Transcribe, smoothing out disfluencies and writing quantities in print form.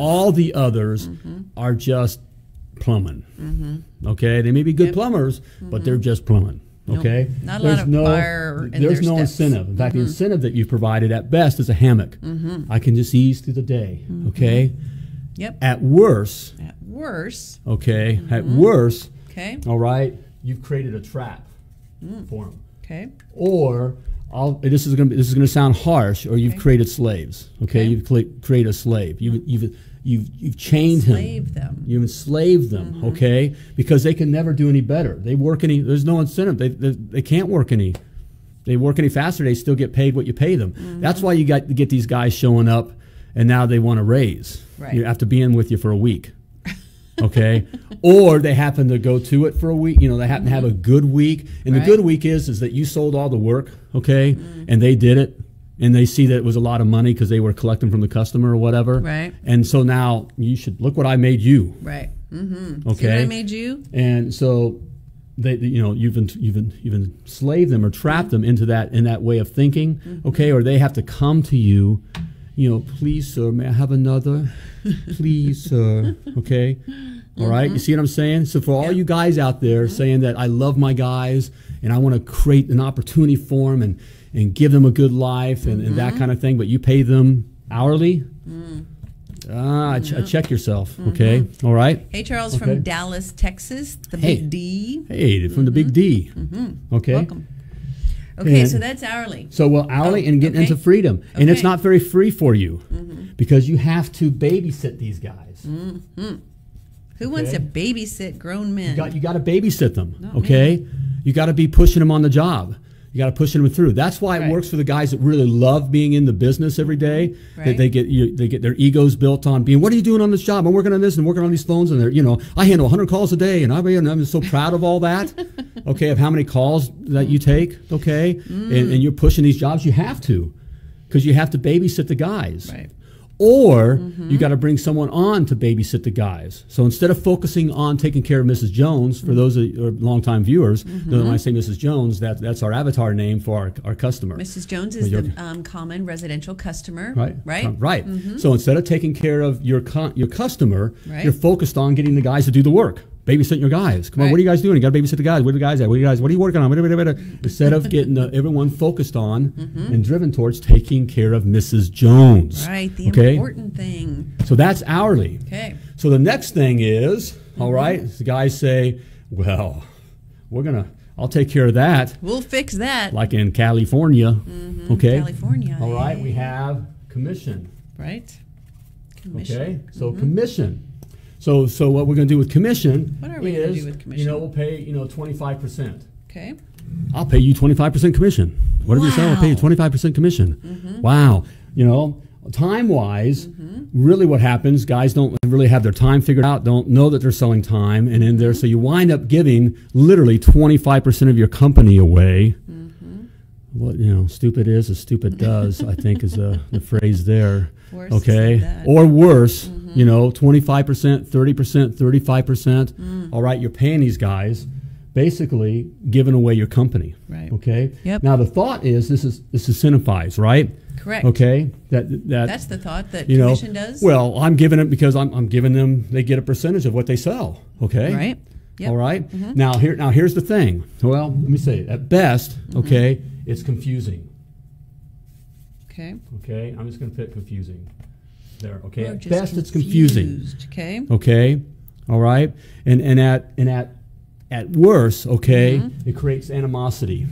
All the others are just plumbing. Okay, they may be good plumbers, but they're just plumbing. Okay, not a lot of fire in their steps. There's no incentive. In fact, the incentive that you provided at best is a hammock. I can just ease through the day. Okay. Yep. At worst. At worst. Okay. At worst. Okay. All right. You've created a trap for them. Okay. Or this is gonna sound harsh. Or you've created slaves. Okay. You've created a slave. You've chained him. Enslaved them. You enslaved them, okay? Because they can never do any better. They work any. There's no incentive. They can't work any. They work any faster. They still get paid what you pay them. That's why you got to get these guys showing up, and now they want a raise. Right. You have to be in with you for a week, okay? Or they happen to go to it for a week. You know, they happen to have a good week, and the good week is that you sold all the work, okay? And they did it. And they see that it was a lot of money because they were collecting from the customer or whatever. Right. And so now you should look what I made you. Right. Okay. See what I made you. And so they, you know, you've enslaved them or trapped them into that way of thinking. Okay. Or they have to come to you, you know, please sir, may I have another? Please sir. Okay. All right. You see what I'm saying? So for all you guys out there saying that I love my guys and I want to create an opportunity for them and give them a good life and that kind of thing, but you pay them hourly, check yourself, okay? All right? Hey, Charles from Dallas, Texas, the Big D. Hey, from the Big D. Okay. Welcome. Okay, and so that's hourly. So, well, hourly and getting into freedom. And it's not very free for you because you have to babysit these guys. Who wants to babysit grown men? You got to babysit them, not me. You got to be pushing them on the job. You got to push them through. That's why it works for the guys that really love being in the business every day. That they get their egos built on being. What are you doing on this job? I'm working on this and working on these phones, and you know, I handle 100 calls a day, and I'm so proud of all that. Of how many calls that you take. And you're pushing these jobs. You have to, because you have to babysit the guys. Or you got to bring someone on to babysit the guys. So instead of focusing on taking care of Mrs. Jones, for those of you longtime viewers, when I say Mrs. Jones, that's our avatar name for our customer. Mrs. Jones is the common residential customer, right? So instead of taking care of your customer, you're focused on getting the guys to do the work. Babysitting your guys. Come on, what are you guys doing? You got to babysit the guys. Where are the guys at? What are you guys? What are you working on? Instead of getting everyone focused on and driven towards taking care of Mrs. Jones. Right, the important thing. So that's hourly. Okay. So the next thing is, all right, the guys say, well, I'll take care of that. We'll fix that. Like in California. California. All right, we have commission. Right. Commission. Okay, so commission. So what we're going to do with commission is, you know, we'll pay, you know, 25%. Okay. I'll pay you 25% commission. Whatever you sell, I'll pay you 25% commission. Wow. You know, time-wise, really what happens, guys don't really have their time figured out, don't know that they're selling time, and in there, so you wind up giving literally 25% of your company away. What, you know, stupid is as stupid does, I think is the phrase there. Worse or worse, you know, 25%, 30%, 35%. All right, you're paying these guys, basically giving away your company. Right. Okay. Yep. Now the thought is this is incentivized, right? Correct. Okay. That's the thought that commission does. Well, I'm giving it because I'm giving them. They get a percentage of what they sell. Okay. Right. Yep. All right. Now here's the thing. Well, let me say it. At best, okay, it's confusing. Okay. Okay. I'm just going to put confusing there. Okay. At best, it's confusing. Okay. Okay. All right. And at worst, okay, it creates animosity.